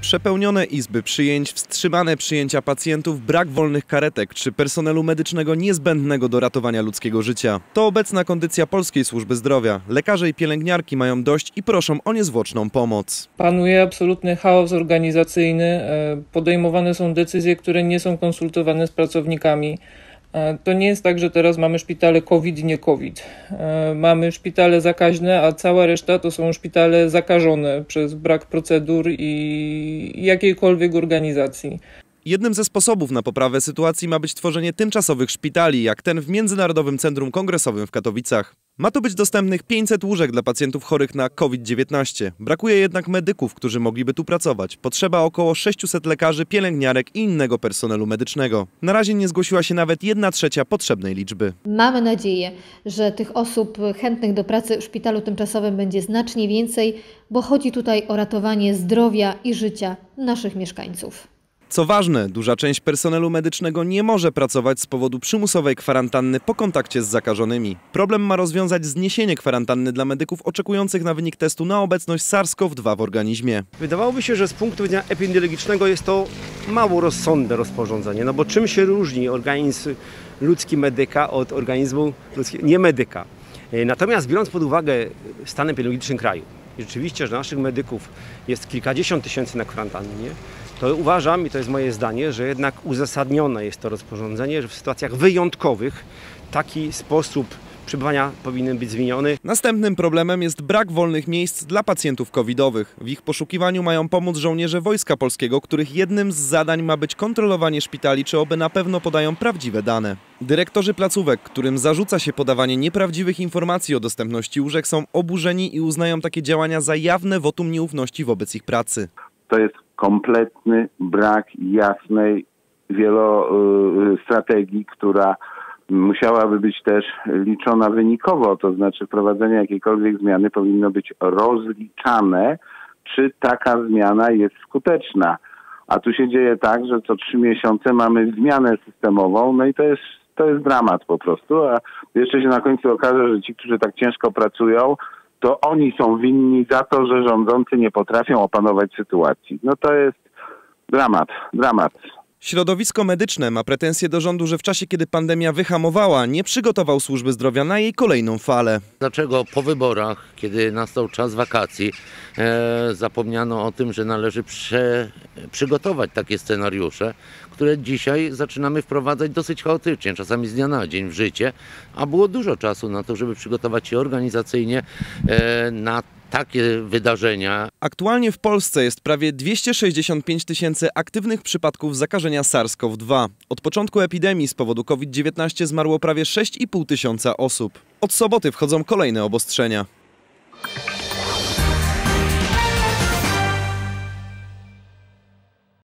Przepełnione izby przyjęć, wstrzymane przyjęcia pacjentów, brak wolnych karetek czy personelu medycznego niezbędnego do ratowania ludzkiego życia. To obecna kondycja polskiej służby zdrowia. Lekarze i pielęgniarki mają dość i proszą o niezwłoczną pomoc. Panuje absolutny chaos organizacyjny. Podejmowane są decyzje, które nie są konsultowane z pracownikami. To nie jest tak, że teraz mamy szpitale COVID, nie COVID. Mamy szpitale zakaźne, a cała reszta to są szpitale zakażone przez brak procedur i jakiejkolwiek organizacji. Jednym ze sposobów na poprawę sytuacji ma być tworzenie tymczasowych szpitali, jak ten w Międzynarodowym Centrum Kongresowym w Katowicach. Ma tu być dostępnych 500 łóżek dla pacjentów chorych na COVID-19. Brakuje jednak medyków, którzy mogliby tu pracować. Potrzeba około 600 lekarzy, pielęgniarek i innego personelu medycznego. Na razie nie zgłosiła się nawet 1/3 potrzebnej liczby. Mamy nadzieję, że tych osób chętnych do pracy w szpitalu tymczasowym będzie znacznie więcej, bo chodzi tutaj o ratowanie zdrowia i życia naszych mieszkańców. Co ważne, duża część personelu medycznego nie może pracować z powodu przymusowej kwarantanny po kontakcie z zakażonymi. Problem ma rozwiązać zniesienie kwarantanny dla medyków oczekujących na wynik testu na obecność SARS-CoV-2 w organizmie. Wydawałoby się, że z punktu widzenia epidemiologicznego jest to mało rozsądne rozporządzenie, no bo czym się różni organizm ludzki medyka od organizmu nie medyka? Natomiast biorąc pod uwagę stan epidemiologiczny kraju, rzeczywiście, że naszych medyków jest kilkadziesiąt tysięcy na kwarantannie, to uważam, i to jest moje zdanie, że jednak uzasadnione jest to rozporządzenie, że w sytuacjach wyjątkowych taki sposób przebywania powinien być zmieniony. Następnym problemem jest brak wolnych miejsc dla pacjentów covidowych. W ich poszukiwaniu mają pomóc żołnierze Wojska Polskiego, których jednym z zadań ma być kontrolowanie szpitali, czy oby na pewno podają prawdziwe dane. Dyrektorzy placówek, którym zarzuca się podawanie nieprawdziwych informacji o dostępności łóżek, są oburzeni i uznają takie działania za jawne wotum nieufności wobec ich pracy. To jest kompletny brak jasnej strategii, która musiałaby być też liczona wynikowo, to znaczy wprowadzenie jakiejkolwiek zmiany powinno być rozliczane, czy taka zmiana jest skuteczna. A tu się dzieje tak, że co 3 miesiące mamy zmianę systemową, no i to jest dramat po prostu, a jeszcze się na końcu okaże, że ci, którzy tak ciężko pracują, to oni są winni za to, że rządzący nie potrafią opanować sytuacji. No to jest dramat. Środowisko medyczne ma pretensje do rządu, że w czasie, kiedy pandemia wyhamowała, nie przygotował służby zdrowia na jej kolejną falę. Dlaczego po wyborach, kiedy nastał czas wakacji, zapomniano o tym, że należy przygotować takie scenariusze, które dzisiaj zaczynamy wprowadzać dosyć chaotycznie, czasami z dnia na dzień w życie, a było dużo czasu na to, żeby przygotować się organizacyjnie na takie wydarzenia. Aktualnie w Polsce jest prawie 265 tysięcy aktywnych przypadków zakażenia SARS-CoV-2. Od początku epidemii z powodu COVID-19 zmarło prawie 6,5 tysiąca osób. Od soboty wchodzą kolejne obostrzenia.